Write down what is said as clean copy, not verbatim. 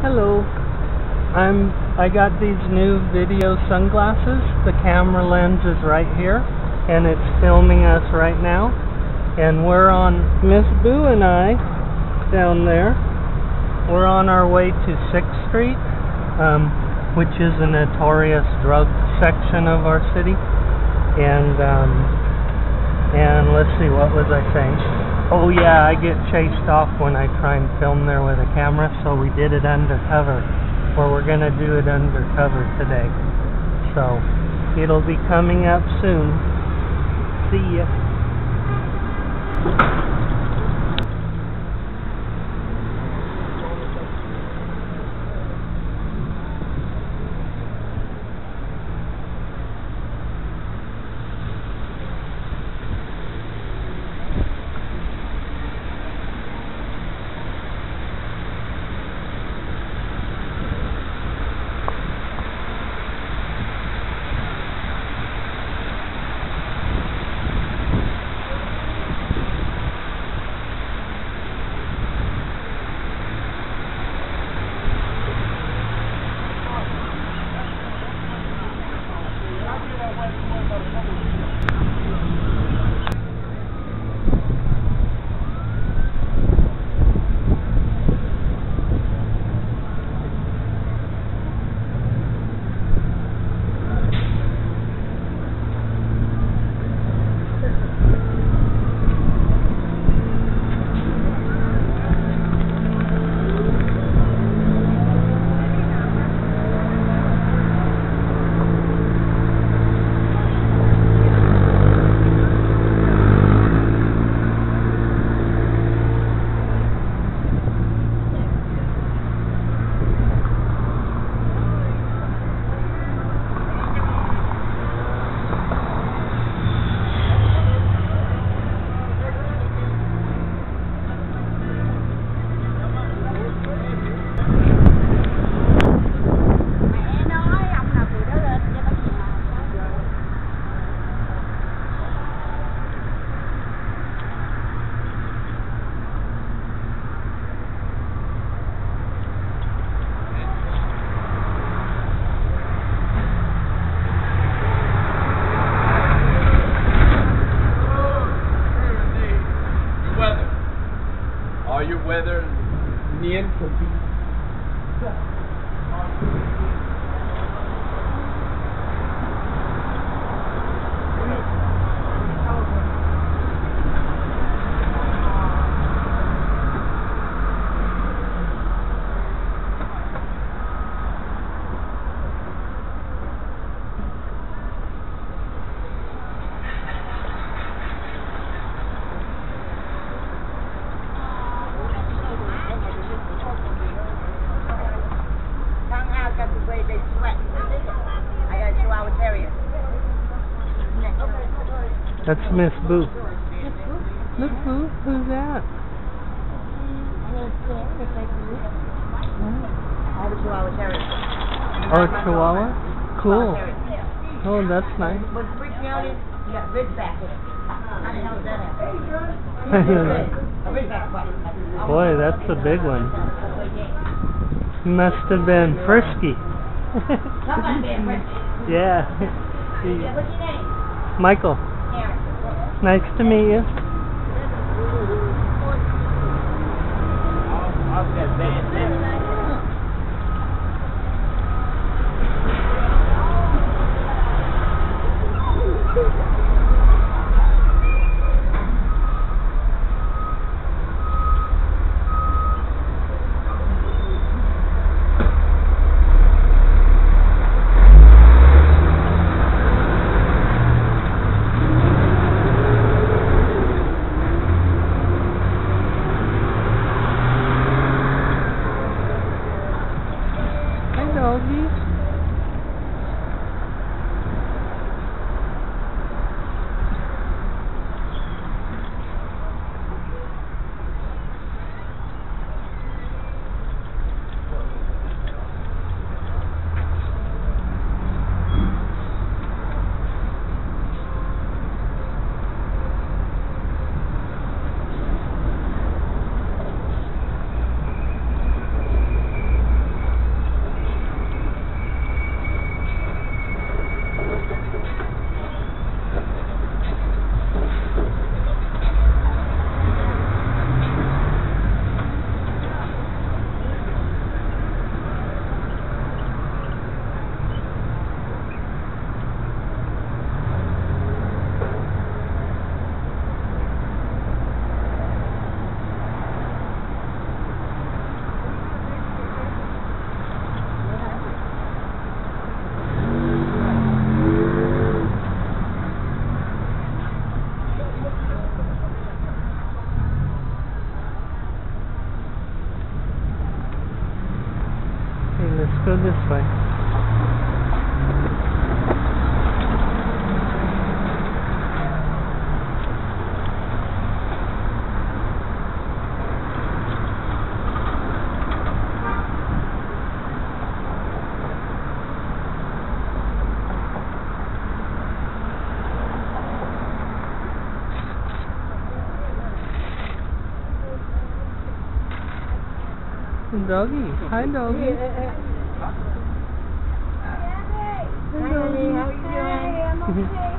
Hello, I got these new video sunglasses. The camera lens is right here and it's filming us right now, and we're on, Miss Boo and I down there, we're on our way to 6th Street, which is a notorious drug section of our city. And let's see, what was I saying? Oh yeah, I get chased off when I try and film there with a camera, so we did it undercover, or we're going to do it undercover today. So, it'll be coming up soon. See ya. Whether Nian could be That's Miss Boo. Miss Boo? Miss Boo? Who's that? I have a Chihuahua Terrier. Oh, a Chihuahua? Cool. Oh, that's nice. What freaked me out is you got Ridgeback. How the hell is that happen? Boy, that's a big one. Must have been frisky. Yeah. What's your name? Michael. Nice to meet you. Let's go this way. Doggy. Hi, doggy. Hi, doggy. How are you doing?